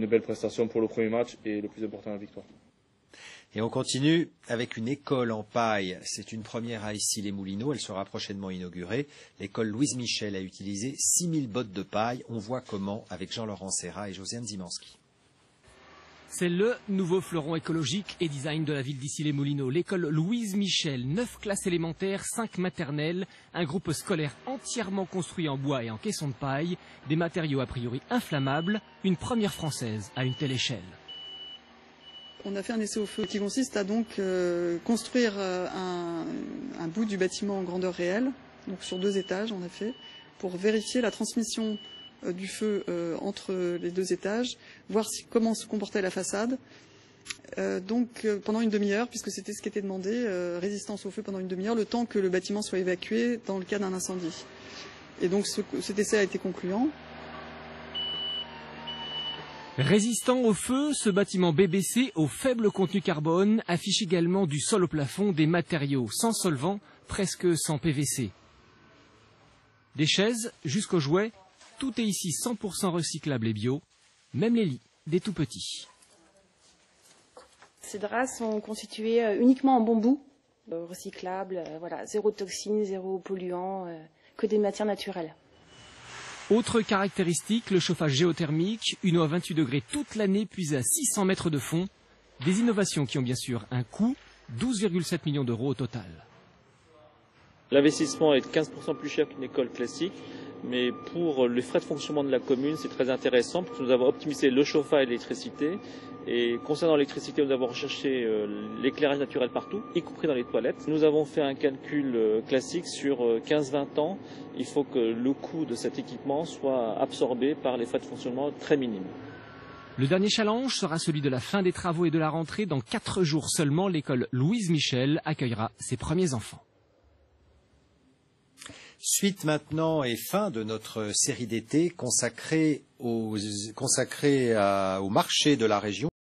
Une belle prestation pour le premier match et le plus important, la victoire. Et on continue avec une école en paille. C'est une première à Issy-les-Moulineaux. Elle sera prochainement inaugurée. L'école Louise Michel a utilisé 6000 bottes de paille. On voit comment avec Jean-Laurent Serrat et Josiane Zimanski. C'est le nouveau fleuron écologique et design de la ville d'Issy-les-Moulineaux. L'école Louise Michel, 9 classes élémentaires, 5 maternelles, un groupe scolaire entièrement construit en bois et en caisson de paille, des matériaux a priori inflammables, une première française à une telle échelle. On a fait un essai au feu qui consiste à donc construire un bout du bâtiment en grandeur réelle, donc sur 2 étages en effet, pour vérifier la transmission du feu entre les 2 étages, voir comment se comportait la façade. Pendant une demi-heure, puisque c'était ce qui était demandé, résistance au feu pendant une demi-heure, le temps que le bâtiment soit évacué dans le cas d'un incendie. Et donc cet essai a été concluant. Résistant au feu, ce bâtiment BBC au faible contenu carbone affiche également du sol au plafond des matériaux sans solvant, presque sans PVC. Des chaises jusqu'aux jouets, tout est ici 100% recyclable et bio, même les lits des tout petits. Ces draps sont constitués uniquement en bambou, recyclables, voilà, 0 toxines, 0 polluants, que des matières naturelles. Autre caractéristique, le chauffage géothermique, une eau à 28 degrés toute l'année puisée à 600 mètres de fond. Des innovations qui ont bien sûr un coût, 12,7 millions d'euros au total. L'investissement est 15% plus cher qu'une école classique, mais pour les frais de fonctionnement de la commune, c'est très intéressant parce que nous avons optimisé le chauffage et l'électricité. Et concernant l'électricité, nous avons recherché l'éclairage naturel partout, y compris dans les toilettes. Nous avons fait un calcul classique sur 15-20 ans. Il faut que le coût de cet équipement soit absorbé par les frais de fonctionnement très minimes. Le dernier challenge sera celui de la fin des travaux et de la rentrée. Dans 4 jours seulement, l'école Louise Michel accueillera ses premiers enfants. Suite maintenant et fin de notre série d'été consacrée au marché de la région.